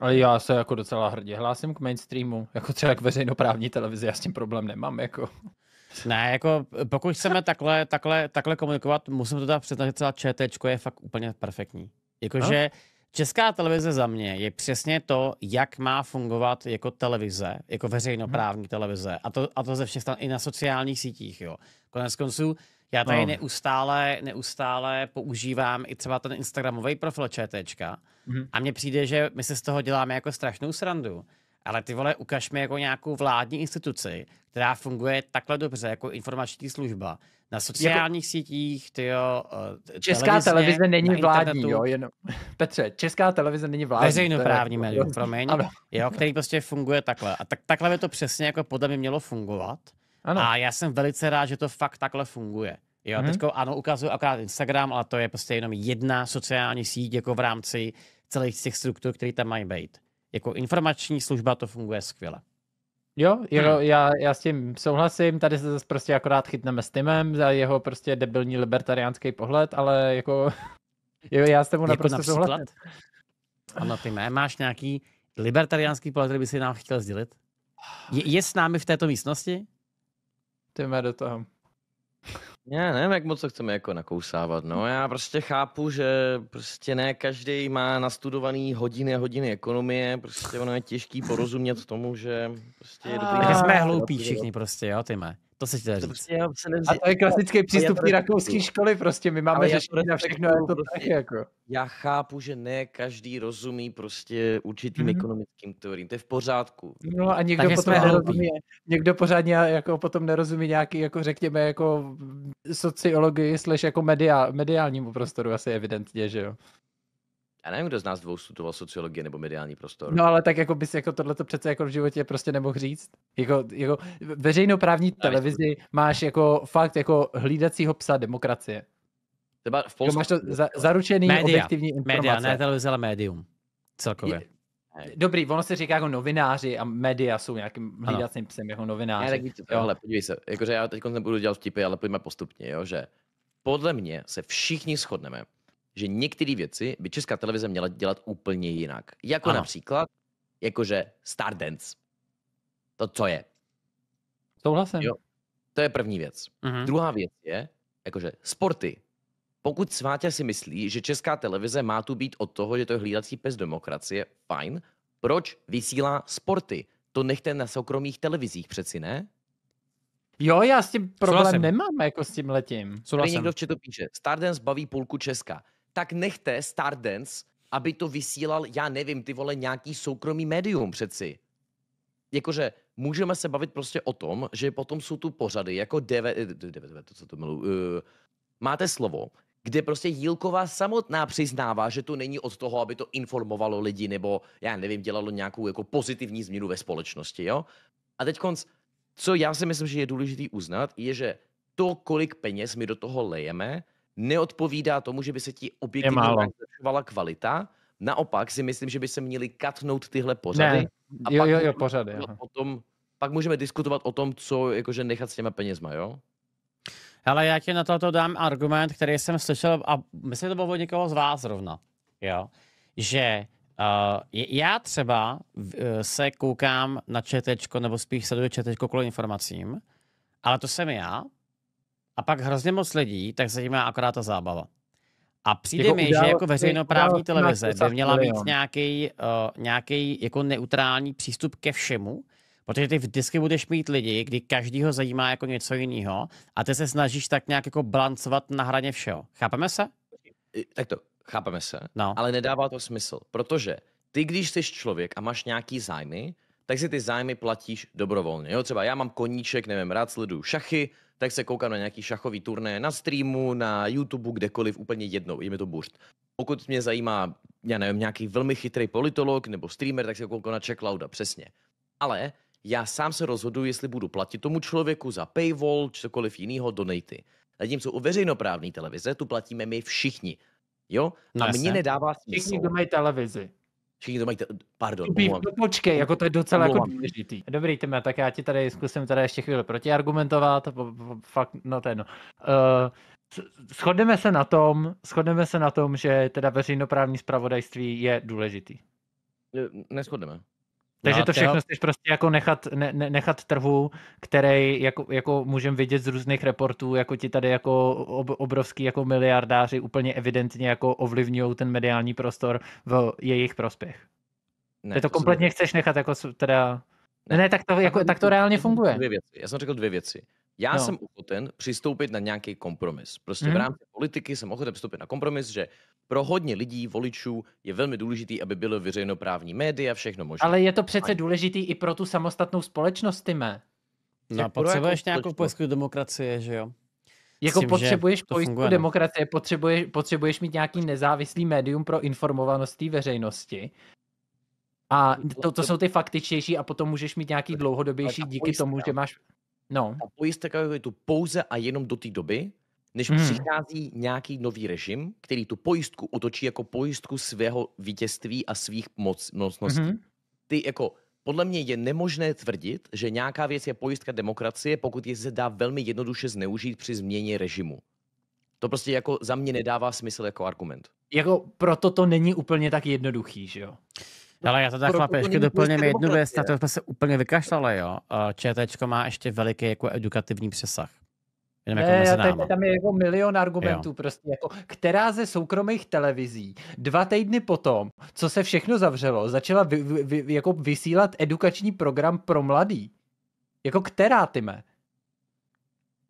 Ale já se jako docela hrdě hlásím k mainstreamu, jako třeba k veřejnoprávní televizi, já s tím problém nemám, jako. Ne, jako pokud chceme takhle komunikovat, musím to teda přiznat, že celá ČTčko je fakt úplně perfektní. Jakože Česká televize za mě je přesně to, jak má fungovat jako televize, jako veřejnoprávní televize. A to ze všech stran i na sociálních sítích, jo. Konec konců, já tady neustále používám i třeba ten instagramový profil ČTčka a mně přijde, že my se z toho děláme jako strašnou srandu. Ale ty vole, ukaž mi jako nějakou vládní instituci, která funguje takhle dobře jako informační služba. Na sociálních sítích, tyjo, Česká televize není vládní, jo, jenom. Petře, Česká televize není vládní. Veřejnoprávní médium, promiň, jo, který prostě funguje takhle. A takhle by to přesně jako podle mě mělo fungovat. Ano. A já jsem velice rád, že to fakt takhle funguje. Jo, teďko ano, ukazuju akorát Instagram, ale to je prostě jenom jedna sociální síť jako v rámci celých těch struktur, které tam mají být. Jako informační služba to funguje skvěle. Jo, já s tím souhlasím, tady se zase prostě akorát chytneme s Timem za jeho prostě debilní libertariánský pohled, ale jako jo, já s tebou naprosto souhlasím. Ano, Time, máš nějaký libertariánský pohled, který by si nám chtěl sdělit? Je s námi v této místnosti? Time, do toho. Já nevím, jak moc to chceme jako nakousávat, no. Já prostě chápu, že prostě ne každý má nastudovaný hodiny a hodiny ekonomie, prostě ono je těžký porozumět tomu, že prostě je dobrý. Jsme hloupí všichni prostě, jo, Tyme. To se chtěl říct. Prostě a to je klasický přístup té rakouské školy, prostě my máme řešení na všechno, je to tak jako. Já chápu, že ne každý rozumí prostě určitým ekonomickým teoriím, to je v pořádku. No a někdo potom nerozumí, někdo pořádně jako potom nerozumí nějaký, jako řekněme, jako sociologii slash jako mediálnímu prostoru asi evidentně, že jo. Já nevím, kdo z nás dvou studoval sociologii nebo mediální prostor. No ale tak jako bys jako tohleto přece jako v životě prostě nemohl říct. Jako veřejnoprávní televizi máš jako fakt jako hlídacího psa demokracie. Třeba v Polsku. Máš to zaručený objektivní informace. Média, ne televize, ale médium. Celkově. Dobrý, ono se říká jako novináři a média jsou nějakým hlídacím psem jako novináři. Ne, tak tohle, podívej se, jakože já teď nebudu dělat vtipy, ale pojďme postupně, jo, že podle mě se všichni shodneme, že některé věci by Česká televize měla dělat úplně jinak. Jako například, jakože Stardance. To, co je. Souhlasím. Jo, to je první věc. Druhá věc je, jakože sporty. Pokud Svátě si myslí, že Česká televize má tu být od toho, že to je hlídací pes demokracie, fajn. Proč vysílá sporty? To nechte na soukromých televizích přeci, ne? Jo, já s tím problém nemám, jako s tím letím. Tady někdo v chatu píše, Stardance baví půlku Česka. Tak nechte Stardance, aby to vysílal, já nevím, ty vole, nějaký soukromý médium přeci. Jakože můžeme se bavit prostě o tom, že potom jsou tu pořady, jako Máte slovo, kde prostě Jílková samotná přiznává, že to není od toho, aby to informovalo lidi, nebo já nevím, dělalo nějakou jako pozitivní změnu ve společnosti, jo? A teď konc, co já si myslím, že je důležitý uznat, je, že to, kolik peněz my do toho lejeme, neodpovídá tomu, že by se ti objektivně zlepšovala kvalita. Naopak si myslím, že by se měly katnout tyhle pořady. A jo, pořady. Pak můžeme diskutovat o tom, co jakože nechat s těma penězma, jo? Ale já ti na toto dám argument, který jsem slyšel, a myslím, že to bylo od někoho z vás zrovna, jo? Že já třeba se koukám na četečko, nebo spíš sleduju četečko kvůli informacím, ale to jsem já. A pak hrozně moc lidí, tak zajímá akorát ta zábava. A přijde jako mi, že jako veřejnoprávní televize by měla mít nějaký jako neutrální přístup ke všemu, protože ty vždycky budeš mít lidi, kdy každýho zajímá jako něco jiného a ty se snažíš tak nějak jako balancovat na hraně všeho. Chápeme se? Tak to, chápeme se, ale nedává to smysl, protože ty, když jsi člověk a máš nějaký zájmy, tak si ty zájmy platíš dobrovolně. Jo, třeba já mám koníček, nevím, rád sleduju šachy, tak se koukám na nějaký šachový turné na streamu, na YouTube, kdekoliv, úplně jednou, je mi to burst. Pokud mě zajímá, já nevím, nějaký velmi chytrý politolog nebo streamer, tak se koukám na CzechClouda, přesně. Ale já sám se rozhoduji, jestli budu platit tomu člověku za paywall, cokoliv jiného, donaty. Zatímco u veřejnoprávní televize tu platíme my všichni. Jo? A mně nedává smysl. Všichni, kdo mají televizi. Všichni to mají, pardon. Počkej, jako to je docela jako důležitý. Dobrý, Tyme, tak já ti tady zkusím tady ještě chvíli protiargumentovat. Fakt, no to je no. Shodneme se na tom, že teda veřejnoprávní zpravodajství je důležitý. Neshodneme. Takže to všechno chceš prostě jako nechat trhu, který jako můžeme vidět z různých reportů, jako ti tady jako obrovský jako miliardáři úplně evidentně jako ovlivňují ten mediální prostor v jejich prospěch. Ne, ty to kompletně chceš nechat jako teda... Ne, tak to reálně funguje. Já jsem řekl dvě věci. Já jsem ochoten přistoupit na nějaký kompromis. Prostě v rámci politiky jsem ochoten přistoupit na kompromis, že pro hodně lidí, voličů, je velmi důležitý, aby bylo veřejnoprávní média, všechno možné. Ale je to přece důležitý i pro tu samostatnou společnost, Tyme. No, potřebuješ nějakou pojistku demokracie, že jo? Jako tím, potřebuješ pojistku demokracie, potřebuješ mít nějaký nezávislý médium pro informovanost veřejnosti. A to jsou ty faktičtější a potom můžeš mít nějaký dlouhodobější díky tomu, že máš... No. A pojistka je tu pouze a jenom do té doby, než přichází nějaký nový režim, který tu pojistku otočí jako pojistku svého vítězství a svých mocností. Ty jako, podle mě je nemožné tvrdit, že nějaká věc je pojistka demokracie, pokud je se dá velmi jednoduše zneužít při změně režimu. To prostě jako za mě nedává smysl jako argument. Jako proto to není úplně tak jednoduchý, že jo? Ale já to tak, chlapi, ještě doplním jednu věc, na to jsme se úplně vykašlali, jo. ČTčko má ještě veliký jako edukativní přesah. Tam je jako milion argumentů, prostě jako, která ze soukromých televizí 2 týdny potom, co se všechno zavřelo, začala jako vysílat edukační program pro mladý. Jako která, Tyme?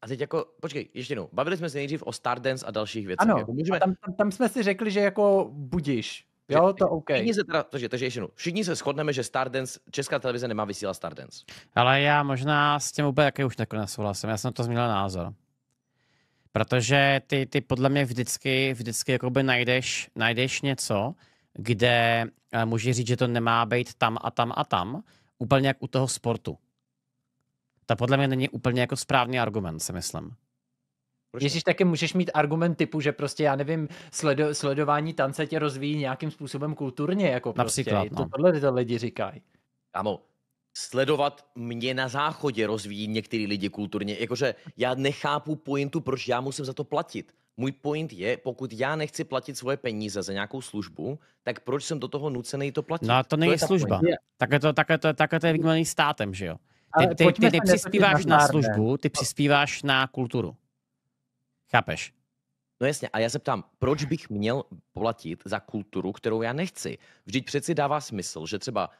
A teď jako, počkej, ještě jednou, bavili jsme se nejdřív o Stardance a dalších věcech. Ano, jako můžeme... tam jsme si řekli, že jako budiš. Jo, to OK. Takže ještě jednou. Všichni se shodneme, že Stardance, Česká televize nemá vysílat Stardance. Ale já možná s tím úplně taky už nesouhlasím. Já jsem to změnil názor. Protože ty podle mě vždycky jakoby najdeš něco, kde můžeš říct, že to nemá být tam a tam a tam. Úplně jak u toho sportu. To podle mě není úplně jako správný argument, si myslím. Ježíš, taky můžeš mít argument typu, že prostě, já nevím, sledování tance tě rozvíjí nějakým způsobem kulturně, jako prostě. Například, no. Tohle lidi říkají. Kámo, sledovat mě na záchodě rozvíjí některý lidi kulturně, jakože já nechápu pointu, proč já musím za to platit. Můj point je, pokud já nechci platit svoje peníze za nějakou službu, tak proč jsem do toho nucený to platit? No to není služba. Takhle to je vnímaný státem, že jo? Ty nepřispíváš na službu, ty přispíváš na kulturu. Chápeš? No jasně, a já se ptám, proč bych měl platit za kulturu, kterou já nechci? Vždyť přeci dává smysl, že třeba,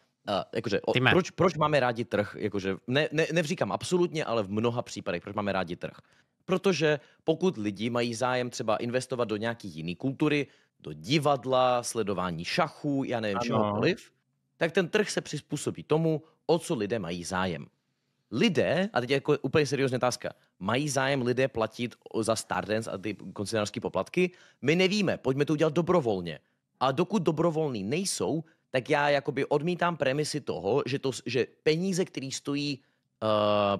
proč máme rádi trh? Jakože, nevříkám absolutně, ale v mnoha případech, proč máme rádi trh? Protože pokud lidi mají zájem třeba investovat do nějaký jiný kultury, do divadla, sledování šachů, já nevím čehokoliv, tak ten trh se přizpůsobí tomu, o co lidé mají zájem. Lidé, a teď jako úplně seriózní otázka, mají zájem lidé platit za Stardance a ty koncesionářské poplatky? My nevíme, pojďme to udělat dobrovolně. A dokud dobrovolní nejsou, tak já jakoby odmítám premisy toho, že peníze, které stojí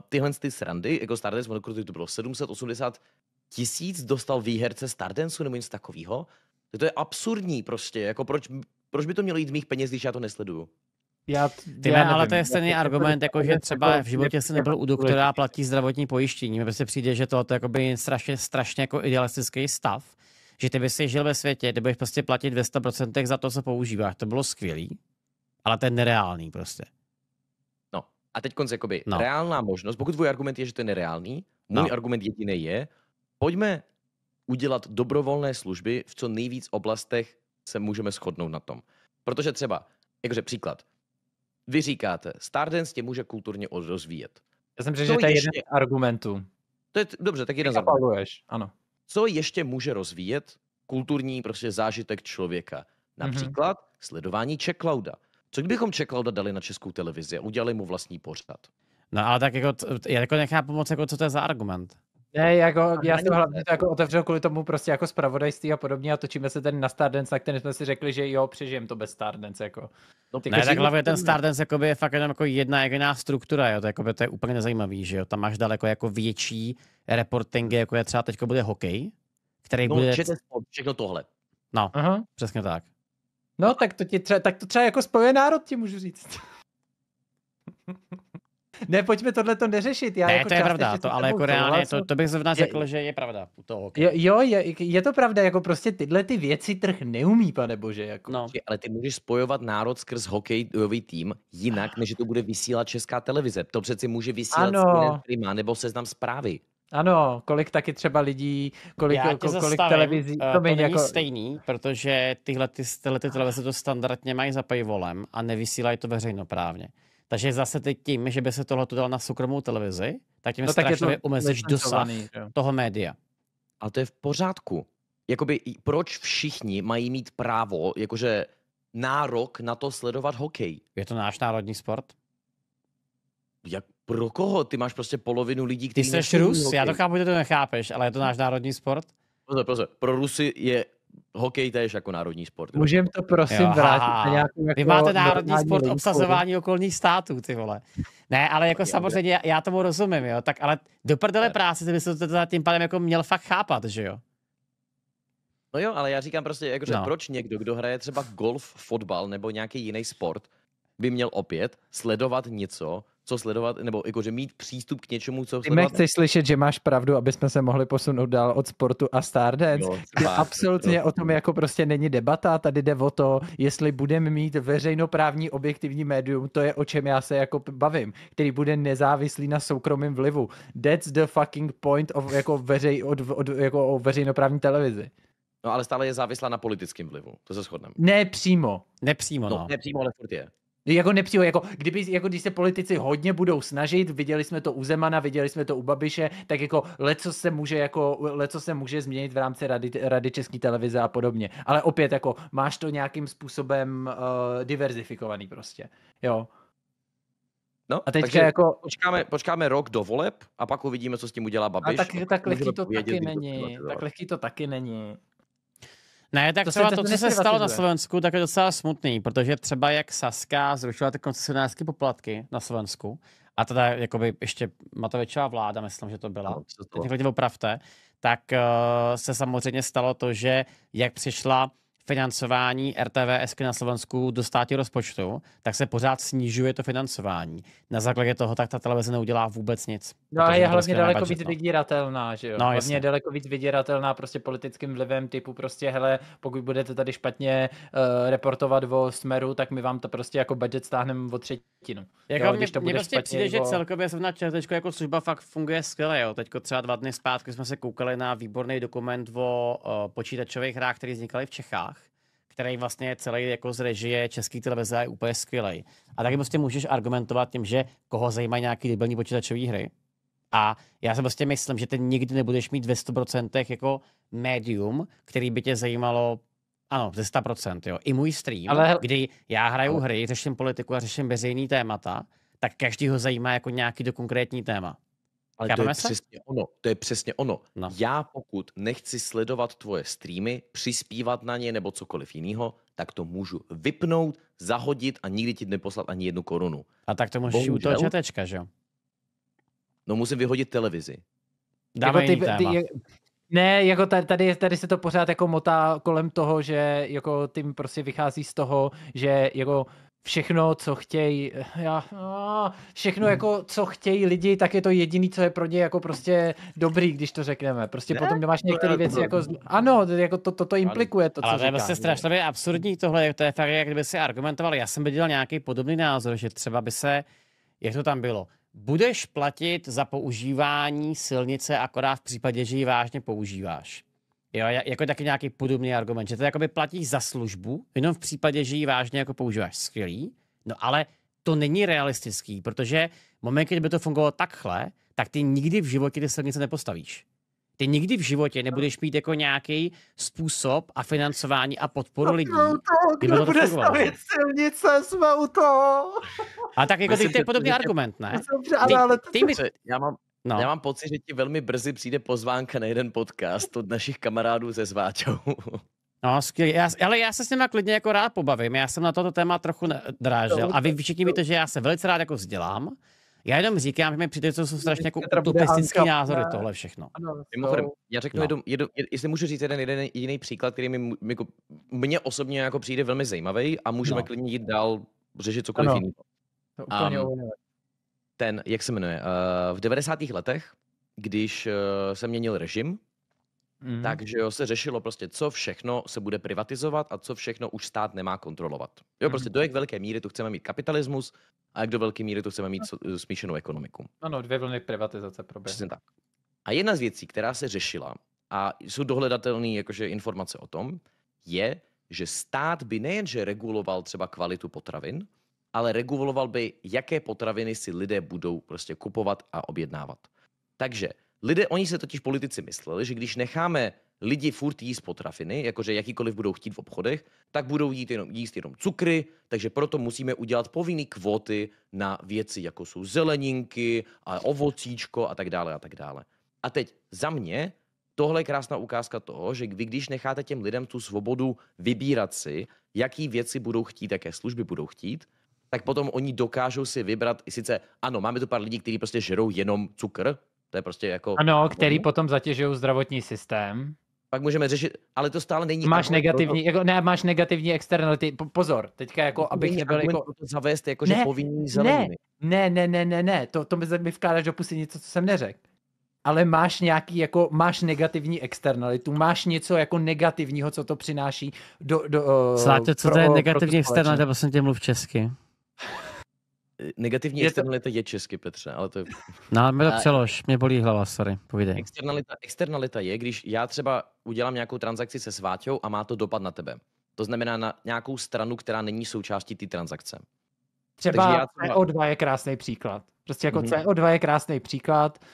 tyhle ty srandy, jako Stardance, když to bylo 780 000, dostal výherce Stardanceu nebo něco takového, to je absurdní prostě, jako proč by to mělo jít z mých peněz, když já to nesleduju? Ale to je stejný argument, jako že třeba v životě se nebyl u doktora a platí zdravotní pojištění. Mně prostě přijde, že tohoto je strašně jako idealistický stav, že ty bys si žil ve světě, kde budeš prostě platit 200% za to, co používáš. To bylo skvělý, ale to je nereálný prostě. No a teď reálná možnost, pokud tvůj argument je, že to je nereálný, můj argument jediný je, pojďme udělat dobrovolné služby, v co nejvíc oblastech se můžeme shodnout na tom. Protože třeba, jakože příklad, vy říkáte, Stardance tě může kulturně rozvíjet. Já jsem řekl, že to je jeden z argumentů. Dobře, tak jeden z argumentů. Ano. Co ještě může rozvíjet kulturní prostě zážitek člověka? Například sledování CzechClouda. Co kdybychom CzechClouda dali na Českou televizi a udělali mu vlastní pořad? No ale tak jako, já jako nechápu moc, jako, co to je za argument. Ne, jako, já jsem hlavně to jako otevřel kvůli tomu prostě jako zpravodajství a podobně a točíme se tady na Stardance, tak ten jsme si řekli, že jo, přežijem to bez Stardance, jako. No, ne, tak hlavně ten Stardance je fakt jenom jako jedna jediná struktura, jo, to je úplně nezajímavý, že jo, tam máš daleko jako větší reportingy, jako je třeba teďko bude hokej, který bude... všechno tohle. No, přesně tak. No, tak to třeba jako spojený národ ti můžu říct. Ne, pojďme tohle to neřešit. Já ne, jako to je pravda, to, ale jako reálně, to bych zrovna řekl, že je pravda. To, okay. Jo, je to pravda, jako prostě tyhle ty věci trh neumí, pane bože. Jako. No. Ale ty můžeš spojovat národ skrz hokejový tým jinak, než to bude vysílat Česká televize. To přeci může vysílat Prima nebo Seznam Zprávy. Ano, kolik taky třeba lidí, kolik televizí. To není jako stejný, protože tyhle televize to standardně mají za paywallem a nevysílají to veřejnoprávně. Takže zase teď tím, že by se tohle dalo na soukromou televizi, tak tím strašně omezíš dosah toho média. Ale to je v pořádku. Jakoby proč všichni mají mít právo, jakože nárok na to sledovat hokej? Je to náš národní sport? Jak pro koho? Ty máš prostě polovinu lidí, kteří ty jsi Rus? Hokej. Já to chápu, že to nechápeš, ale je to náš národní sport? Prostě. Pro Rusy je hokej též jako národní sport. Můžeme to prosím vrátit na nějakou. Vy máte národní sport obsazování okolních států, ty vole. Ne, ale jako samozřejmě, já tomu rozumím, jo. Tak ale do prdele práce, ty bys to teda tím pádem jako měl fakt chápat, že jo? No jo, ale já říkám prostě, jakože proč někdo, kdo hraje třeba golf, fotbal nebo nějaký jiný sport, by měl opět sledovat něco, co sledovat, nebo jakože mít přístup k něčemu, co sledovat. Ty chceš slyšet, že máš pravdu, aby jsme se mohli posunout dál od sportu a Stardance. Absolutně o tom jako prostě není debata, tady jde o to, jestli budeme mít veřejnoprávní objektivní médium, to je o čem já se jako bavím, který bude nezávislý na soukromém vlivu. That's the fucking point of, jako, jako veřejnoprávní televizi. No ale stále je závislá na politickém vlivu, to se shodneme. Nepřímo, no. Nepřímo, ale furt je. Jako nepřímo, jako když se politici hodně budou snažit, viděli jsme to u Zemana, viděli jsme to u Babiše, tak jako leco se může změnit v rámci Rady České televize a podobně. Ale opět jako máš to nějakým způsobem diverzifikovaný prostě, jo. No, a teďka jako počkáme rok do voleb a pak uvidíme, co s tím udělá Babiš. A tak lehký to taky není. Ne, tak to třeba to, co se stalo na Slovensku, tak je docela smutný, protože třeba jak Saská zrušila ty koncesionářské poplatky na Slovensku, a teda jakoby ještě Matovičová vláda, myslím, že to byla, teď lidi opravte, tak se samozřejmě stalo to, že jak přišla financování RTVSky na Slovensku do státního rozpočtu, tak se pořád snižuje to financování. Na základě toho tak ta televize neudělá vůbec nic. No a je hlavně daleko víc vydíratelná, že jo? No, hlavně je daleko víc vydíratelná prostě politickým vlivem typu prostě, hele, pokud budete tady špatně reportovat o Smeru, tak my vám to prostě jako budget stáhneme o 3/3. Jako mně prostě přijde, že celkově jsem na ČTčko jako služba fakt funguje skvěle, jo? Teďko třeba 2 dny zpátky jsme se koukali na výborný dokument o počítačových hrách, které vznikaly v Čechách, který vlastně celý jako z režie České televize je úplně skvělej. A taky prostě můžeš argumentovat tím, že koho zajímají nějaký debilní počítačové hry. A já si prostě myslím, že ty nikdy nebudeš mít ve 100% jako médium, který by tě zajímalo, ano, ze 100%, jo. I můj stream, kdy já hraju hry, řeším politiku a řeším veřejný témata, tak každý ho zajímá jako nějaký do konkrétní téma. Ale to je přesně ono. No. Já pokud nechci sledovat tvoje streamy, přispívat na ně nebo cokoliv jiného, tak to můžu vypnout, zahodit a nikdy ti neposlat ani 1 korunu. A tak to můžeš u toho ČTčka, že jo? No musím vyhodit televizi. Dáme jiný téma. Ne, jako tady se to pořád jako motá kolem toho, že jako tím prostě vychází z toho, že jako všechno, co chtějí, jako, co chtějí lidi, tak je to jediný, co je pro ně jako prostě dobrý, když to řekneme. Prostě ne? Potom máš některé věci jako, ano, jako to implikuje to, co říkáš. Ale to je prostě strašně absurdní tohle, to je fakt, jak kdyby si argumentoval, já jsem by dělal nějaký podobný názor, že třeba by se, jak to tam bylo, budeš platit za používání silnice akorát v případě, že ji vážně používáš. Jo, jako taky nějaký podobný argument, že to jakoby platíš za službu, jenom v případě, že ji vážně jako používáš, skvělý, no ale to není realistický, protože moment, kdyby to fungovalo takhle, tak ty nikdy v životě ty silnice nepostavíš. Ty nikdy v životě nebudeš mít jako nějaký způsob a financování a podporu lidí. Kdo bude stavět silnice, jsme u toho. A tak jako to je podobný argument, ne? Já mám pocit, že ti velmi brzy přijde pozvánka na jeden podcast od našich kamarádů ze Zváčou. No, skvělý. Ale já se s nima klidně jako rád pobavím. Já jsem na toto téma trochu drážel. A vy všichni víte, že já se velice rád jako vzdělám. Já jenom říkám, že mi přijde, co jsou strašně jako utopistické názory, tohle všechno. Mimochodem, já řeknu, jestli můžu říct jeden jiný příklad, který mně osobně jako přijde velmi zajímavý a můžeme klidně jít dál, řešit cokoliv jiného. ten, jak se jmenuje, v 90. letech, když se měnil režim, takže jo, se řešilo prostě, co všechno se bude privatizovat a co všechno už stát nemá kontrolovat. Jo, prostě do jak velké míry tu chceme mít kapitalismus a jak do velké míry tu chceme mít smíšenou ekonomiku. Ano, dvě vlny privatizace proběhly. Tak. A jedna z věcí, která se řešila, a jsou dohledatelné jakože informace o tom, je, že stát by nejenže reguloval třeba kvalitu potravin, ale reguloval by, jaké potraviny si lidé budou prostě kupovat a objednávat. Takže lidé, oni se totiž politici mysleli, že když necháme lidi furt jíst potraviny, jakože jakýkoliv budou chtít v obchodech, tak budou jíst jenom cukry, takže proto musíme udělat povinné kvóty na věci, jako jsou zeleninky a ovocíčko a tak dále a tak dále. A teď za mě tohle je krásná ukázka toho, že vy, když necháte těm lidem tu svobodu vybírat si, jaký věci budou chtít, jaké služby budou chtít, tak potom oni dokážou si vybrat, i sice ano, máme tu pár lidí, kteří prostě žerou jenom cukr, to je prostě jako... Ano, který potom zatěžují zdravotní systém. Pak můžeme řešit, ale to stále není... Máš negativní, jako, ne, máš negativní externality, pozor, teďka jako, abych nebyl jako... Zavést jako, že povinný zeleniny. Ne, to mi vkládáš do pusy něco, co jsem neřekl. Ale máš nějaký, jako máš negativní externalitu, máš něco jako negativního, co to přináší do Sláťo, co to je negativní externalita, prosím tě, mluv česky. Negativní externalita je česky, Petře, ale to je... No, mě to přelož, mě bolí hlava, sorry, povídej. Externalita je, když já třeba udělám nějakou transakci se Sváťou a má to dopad na tebe. To znamená na nějakou stranu, která není součástí té transakce. Třeba CO2 je krásný příklad. Prostě jako CO2 je krásný příklad.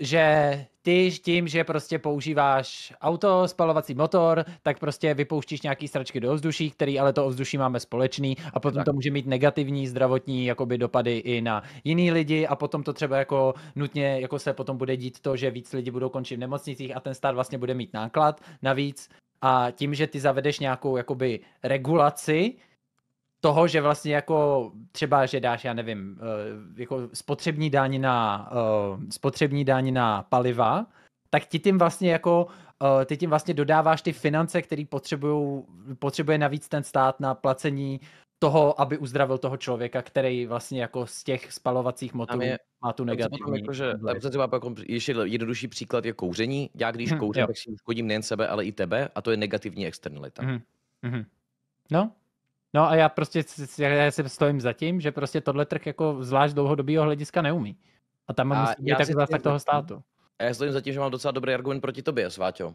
Že ty tím, že prostě používáš auto, spalovací motor, tak prostě vypouštíš nějaký sračky do ovzduší, který ale to ovzduší máme společný a potom to může mít negativní zdravotní jakoby dopady i na jiný lidi a potom to třeba jako nutně jako se potom bude dít to, že víc lidí budou končit v nemocnicích a ten stát vlastně bude mít náklad navíc a tím, že ty zavedeš nějakou jakoby regulaci toho, že vlastně jako třeba, že dáš, já nevím, jako spotřební daň na paliva, tak ti tím vlastně jako, ty tím vlastně dodáváš ty finance, které potřebuje navíc ten stát na placení toho, aby uzdravil toho člověka, který vlastně jako z těch spalovacích motorů má tu negativní. Jako, ještě jednodušší příklad je kouření. Já když kouřím, tak si škodím nejen sebe, ale i tebe a to je negativní externalita. No a já prostě se stojím za tím, že prostě tohle trh jako zvlášť dlouhodobého hlediska neumí. A tam musí být tak zásah toho státu. A já stojím za tím, že mám docela dobrý argument proti tobě, Sváťo.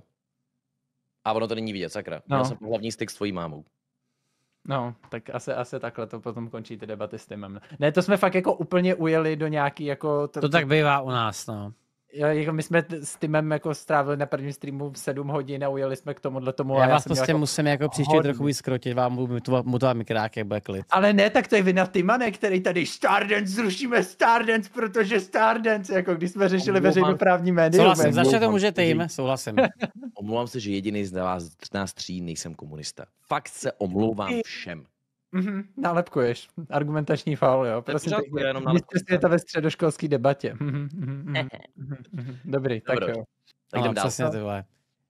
A ono to není vidět, sakra. No. Já jsem hlavní styk s tvojí mámou. No, tak asi takhle to potom končí ty debaty s Timem. Ne, to jsme fakt jako úplně ujeli do nějaký jako... To tak bývá u nás, no. My jsme s Timem jako strávili na prvním streamu 7 hodin a ujeli jsme k tomuhle tomu. Já vás prostě jako... musím jako příště trochu vyskrotit, vám mutovat mikrák, jak bude klid. Ale ne, tak to je vina Timane, který tady Stardance, zrušíme Stardance, protože Stardance, jako když jsme řešili veřejnoprávní médium. Souhlasím, začne to můžete jim, souhlasím. Omlouvám se, že jediný z nás tří nejsem komunista. Fakt se omlouvám všem. Nálepkuješ. Argumentační faul, jo. Prosím, je to ve středoškolské debatě. Dobrý, tak jo. Tak jdem dál.